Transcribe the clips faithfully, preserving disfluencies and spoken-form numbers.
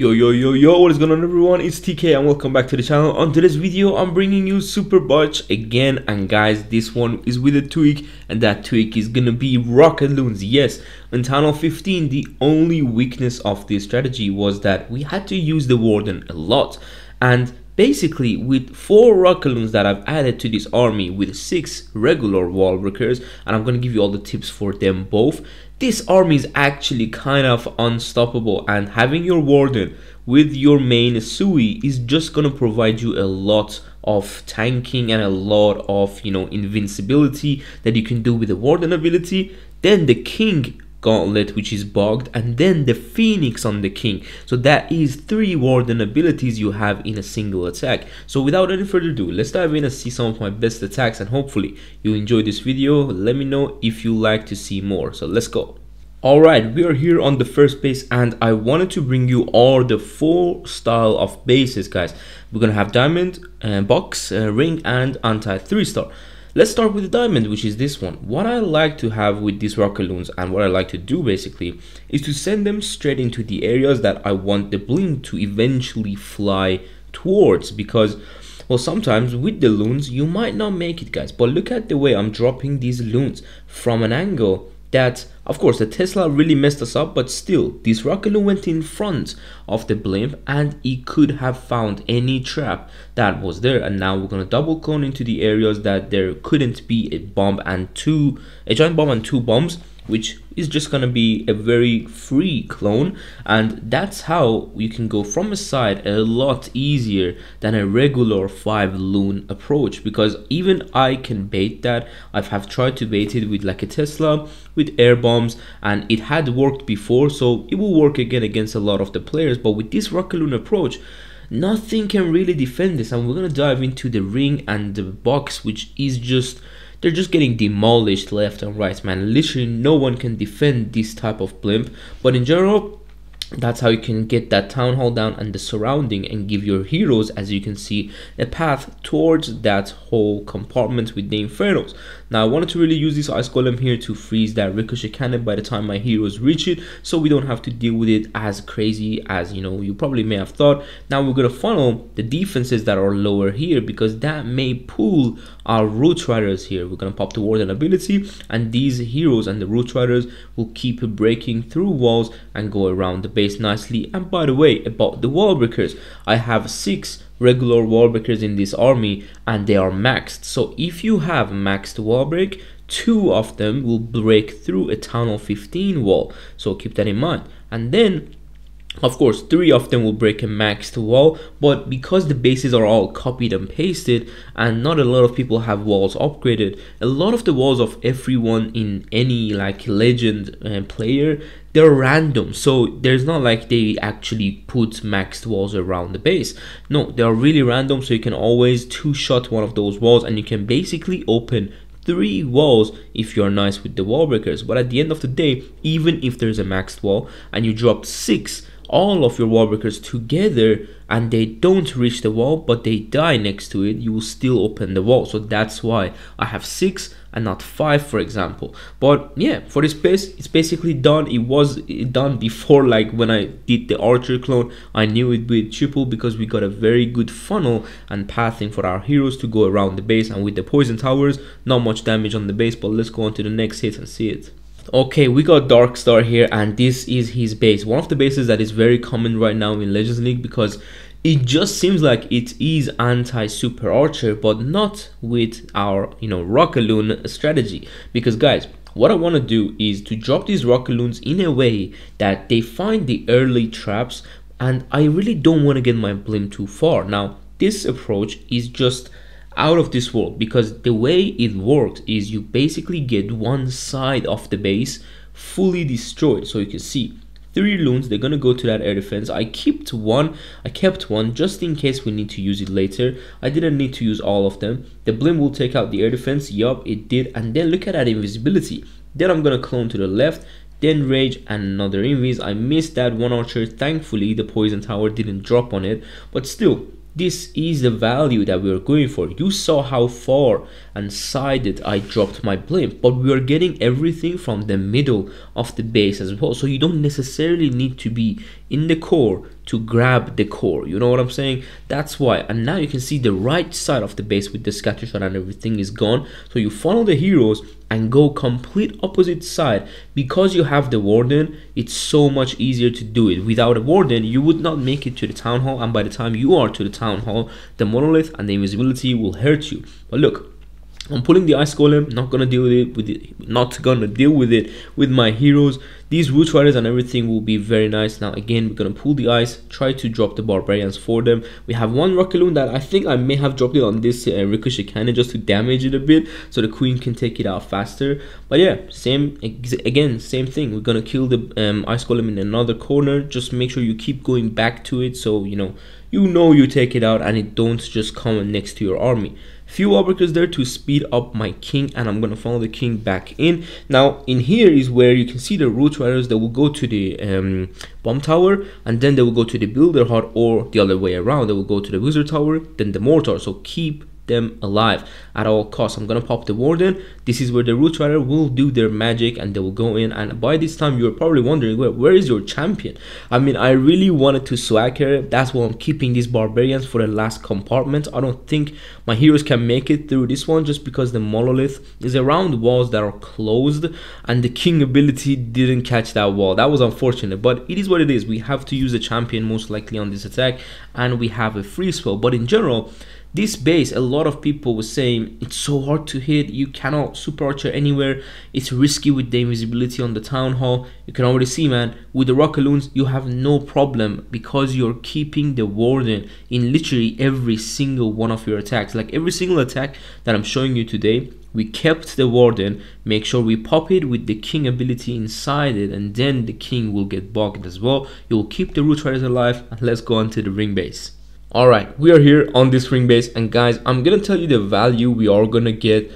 Yo yo yo yo, what is going on everyone, it's T K and welcome back to the channel. On today's video I'm bringing you Super Barch again, and guys, this one is with a tweak, and that tweak is gonna be Rocket Loons. Yes, in Town Hall fifteen the only weakness of this strategy was that we had to use the Warden a lot, and basically, with four Rocket Loons that I've added to this army with six regular wall workers, and I'm gonna give you all the tips for them both, this army is actually kind of unstoppable, and having your Warden with your main Sui is just gonna provide you a lot of tanking and a lot of, you know, invincibility that you can do with the Warden ability, then the King Gauntlet, which is bugged, and then the Phoenix on the King. So that is three Warden abilities you have in a single attack. So without any further ado, let's dive in and see some of my best attacks, and hopefully you enjoy this video. Let me know if you like to see more, so let's go. Alright, we are here on the first base, and I wanted to bring you all the four style of bases, guys. We're gonna have diamond, uh, box, uh, ring, and anti three star. Let's start with the diamond, which is this one. What I like to have with these Rocket Loons, and what I like to do basically, is to send them straight into the areas that I want the blimp to eventually fly towards, because, well, sometimes with the loons you might not make it, guys. But look at the way I'm dropping these loons from an angle that, of course, the Tesla really messed us up, but still, this Rocket Loon went in front of the blimp and he could have found any trap that was there. And now we're gonna double clone into the areas that there couldn't be a bomb and two, a giant bomb and two bombs, which is just gonna be a very free clone, and that's how you can go from a side a lot easier than a regular five loon approach, because even I can bait that. I have tried to bait it with like a Tesla with air bombs, and it had worked before, so it will work again against a lot of the players. But with this Rocket Loon approach, nothing can really defend this, and we're gonna dive into the ring and the box, which is just, they're just getting demolished left and right, man. Literally no one can defend this type of blimp, but in general, that's how you can get that Town Hall down and the surrounding, and give your heroes, as you can see, a path towards that whole compartment with the Infernos. Now I wanted to really use this Ice Golem here to freeze that Ricochet Cannon by the time my heroes reach it, so we don't have to deal with it as crazy as, you know, you probably may have thought. Now we're gonna funnel the defenses that are lower here, because that may pull our Root Riders here. We're gonna pop the Warden ability, and these heroes and the Root Riders will keep breaking through walls and go around the base nicely. And by the way, about the wall breakers, I have six regular wall breakers in this army, and they are maxed. So if you have maxed wall break, two of them will break through a Town Hall fifteen wall, so keep that in mind. And then, of course, three of them will break a maxed wall, but because the bases are all copied and pasted and not a lot of people have walls upgraded, a lot of the walls of everyone in any like legend uh, player, they're random. So there's not like they actually put maxed walls around the base. No, they are really random, so you can always two shot one of those walls, and you can basically open three walls if you're nice with the wall breakers. But at the end of the day, even if there's a maxed wall and you drop six, all of your wall breakers together, and they don't reach the wall but they die next to it, you will still open the wall. So that's why I have six and not five, for example. But yeah, for this base, it's basically done. It was done before, like when I did the Archer clone, I knew it would triple, because we got a very good funnel and pathing for our heroes to go around the base. And with the poison towers, not much damage on the base, but let's go on to the next hit and see it. Okay, we got Darkstar here, and this is his base, one of the bases that is very common right now in Legends League, because it just seems like it is anti-Super Archer, but not with our, you know, Rocket Loon strategy. Because guys, what I want to do is to drop these Rocket Loons in a way that they find the early traps, and I really don't want to get my blimp too far. Now this approach is just out of this world, because the way it works is you basically get one side of the base fully destroyed. So you can see three loons, they're gonna go to that air defense. I kept one, I kept one just in case we need to use it later. I didn't need to use all of them. The blimp will take out the air defense, yup it did, and then look at that invisibility. Then I'm gonna clone to the left, then rage and another invis. I missed that one archer, thankfully the poison tower didn't drop on it, but still, this is the value that we are going for. You saw how far and sided I dropped my blimp, but we are getting everything from the middle of the base as well. So you don't necessarily need to be in the core to grab the core, you know what I'm saying? That's why. And now you can see the right side of the base with the scattershot and everything is gone. So you funnel the heroes and go complete opposite side. Because you have the Warden, it's so much easier to do it. Without a Warden, you would not make it to the Town Hall, and by the time you are to the Town Hall, the monolith and the invisibility will hurt you. But look, I'm pulling the Ice Golem, not gonna deal with it, with it, not gonna deal with it with my heroes. These Root Riders and everything will be very nice. Now again, we're gonna pull the ice, try to drop the Barbarians for them. We have one Rocket Loon that I think I may have dropped it on this uh, Ricochet Cannon just to damage it a bit, so the Queen can take it out faster. But yeah, same again, same thing. We're gonna kill the um, Ice Golem in another corner. Just make sure you keep going back to it, so you know, you know you take it out and it don't just come next to your army. Few Warbrickers there to speed up my King, and I'm gonna follow the King back in. Now in here is where you can see the Root Riders that will go to the um, bomb tower, and then they will go to the builder hut, or the other way around, they will go to the wizard tower, then the mortar. So keep them alive at all costs. I'm gonna pop the Warden. This is where the Root Rider will do their magic and they will go in. And by this time you're probably wondering, where, where is your champion? I mean, I really wanted to swag her. That's why I'm keeping these Barbarians for the last compartment. I don't think my heroes can make it through this one, just because the monolith is around walls that are closed, and the King ability didn't catch that wall. That was unfortunate, but it is what it is. We have to use the champion most likely on this attack, and we have a free spell. But in general, this base, a lot of people were saying it's so hard to hit, you cannot super archer anywhere, it's risky with the invisibility on the Town Hall. You can already see, man, with the Rocket Loons you have no problem, because you're keeping the Warden in literally every single one of your attacks. Like every single attack that I'm showing you today, we kept the Warden. Make sure we pop it with the King ability inside it, and then the King will get bugged as well. You will keep the Root Riders alive, and let's go on to the ring base. Alright, we are here on this ring base, and guys, I'm gonna tell you the value we are gonna get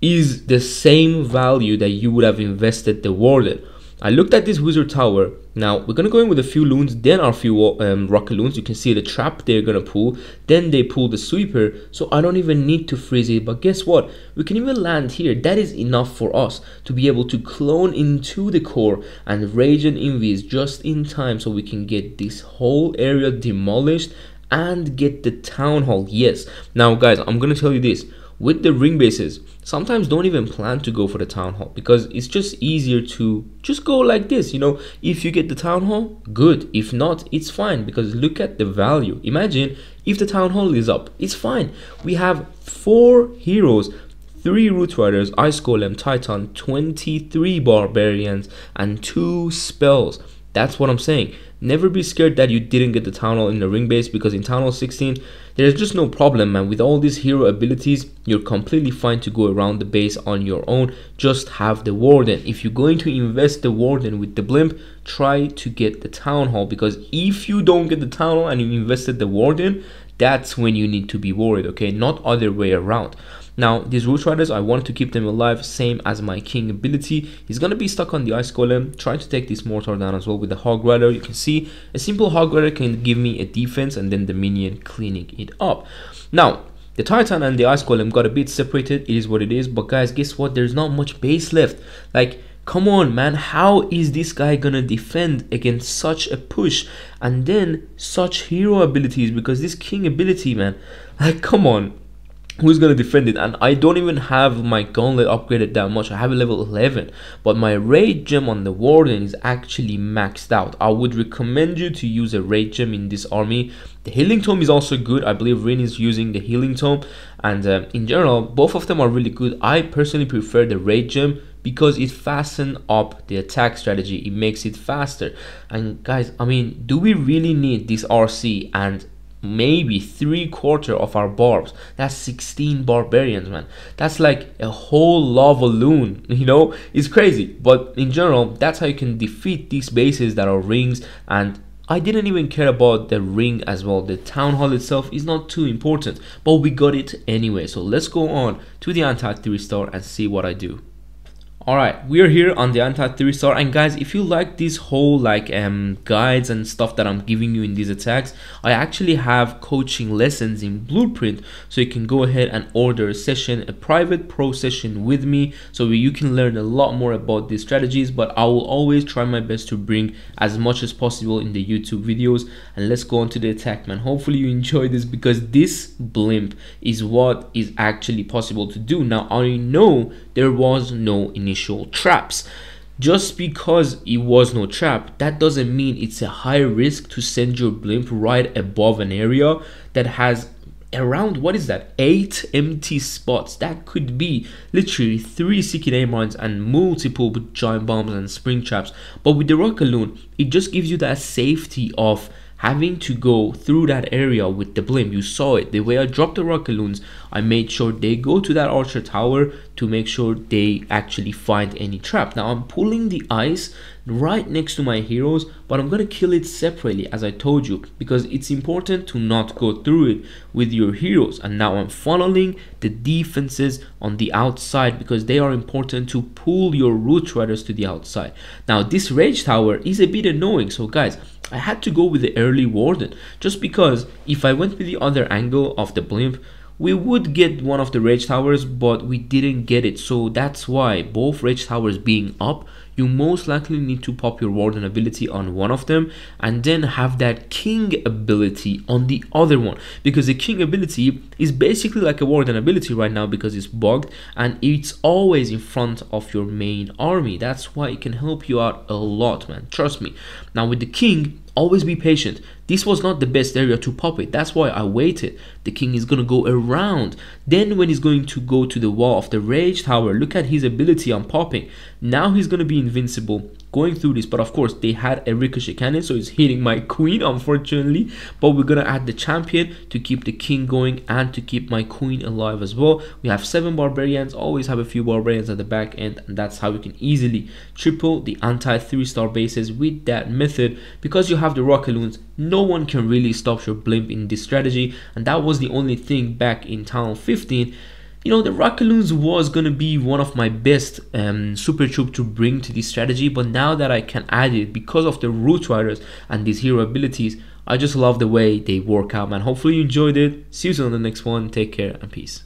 is the same value that you would have invested the Warden. I looked at this wizard tower. Now we're gonna go in with a few loons, then our few um, Rocket Loons. You can see the trap they're gonna pull, then they pull the sweeper, so I don't even need to freeze it. But guess what, we can even land here. That is enough for us to be able to clone into the core and rage and invis just in time, so we can get this whole area demolished and get the Town Hall. Yes, now guys, I'm gonna tell you this, with the ring bases, sometimes don't even plan to go for the Town Hall, because it's just easier to just go like this, you know. If you get the Town Hall, good. If not, it's fine, because look at the value. Imagine if the Town Hall is up, it's fine. We have four heroes, three Root Riders, Ice Golem, Titan, twenty-three Barbarians, and two spells. That's what I'm saying. Never be scared that you didn't get the Town Hall in the ring base, because in Town Hall sixteen there's just no problem, man. With all these hero abilities, you're completely fine to go around the base on your own. Just have the Warden. If you're going to invest the Warden with the blimp, try to get the Town Hall, because if you don't get the Town Hall and you invested the Warden, that's when you need to be worried, okay? Not other way around. Now, these Root Riders, I want to keep them alive, same as my King ability. He's going to be stuck on the Ice Golem, trying to take this Mortar down as well with the Hog Rider. You can see a simple Hog Rider can give me a defense, and then the minion cleaning it up. Now, the Titan and the Ice Golem got a bit separated, it is what it is. But guys, guess what? There's not much base left. Like, come on, man, how is this guy gonna defend against such a push, and then such hero abilities? Because this King ability, man, like, come on. Who's gonna defend it? And I don't even have my Gauntlet upgraded that much. I have a level eleven, but my raid gem on the Warden is actually maxed out. I would recommend you to use a raid gem in this army. The healing tome is also good. I believe Rin is using the healing tome, and uh, in general both of them are really good. I personally prefer the raid gem, because it fastens up the attack strategy, it makes it faster. And guys, I mean, do we really need this R C and maybe three quarter of our barbs? That's sixteen Barbarians, man. That's like a whole lava loon, you know. It's crazy. But in general, that's how you can defeat these bases that are rings. And I didn't even care about the ring as well. The Town Hall itself is not too important, but we got it anyway. So let's go on to the anti three star and see what I do. Alright, we're here on the anti three star, and guys, if you like this whole like um guides and stuff that I'm giving you in these attacks, I actually have coaching lessons in Blueprint, so you can go ahead and order a session, a private pro session with me, so you can learn a lot more about these strategies. But I will always try my best to bring as much as possible in the YouTube videos. And let's go on to the attack, man. Hopefully you enjoy this, because this blimp is what is actually possible to do. Now I know there was no initial traps. Just because it was no trap, that doesn't mean it's a high risk to send your blimp right above an area that has around, what is that, eight empty spots. That could be literally three C K A mines and multiple giant bombs and spring traps. But with the Rocket Loon, it just gives you that safety of having to go through that area with the blimp. You saw it, the way I dropped the Rocket Loons, I made sure they go to that Archer tower to make sure they actually find any trap. Now I'm pulling the ice right next to my heroes, but I'm gonna kill it separately, as I told you, because it's important to not go through it with your heroes. And now I'm funneling the defenses on the outside, because they are important to pull your Root Riders to the outside. Now this Rage Tower is a bit annoying, so guys, I had to go with the early Warden, just because if I went with the other angle of the blimp, we would get one of the Rage Towers, but we didn't get it. So that's why, both Rage Towers being up, you most likely need to pop your Warden ability on one of them and then have that King ability on the other one, because the King ability is basically like a Warden ability right now, because it's bugged and it's always in front of your main army. That's why it can help you out a lot, man, trust me. Now with the King, always be patient. This was not the best area to pop it, that's why I waited. The King is gonna go around, then when he's going to go to the wall of the Rage Tower, look at his ability on popping. Now he's gonna be invincible going through this, but of course they had a Ricochet Cannon, so it's hitting my Queen, unfortunately. But we're gonna add the Champion to keep the King going and to keep my Queen alive as well. We have seven Barbarians, always have a few Barbarians at the back end, and that's how we can easily triple the anti three star bases with that method. Because you have the Rocket Loons, no one can really stop your blimp in this strategy, and that was the only thing back in Town fifteen. You know, the Rocket Loons was going to be one of my best um, super troop to bring to this strategy, but now that I can add it because of the Root Riders and these hero abilities, I just love the way they work out, man. Hopefully you enjoyed it. See you soon on the next one. Take care and peace.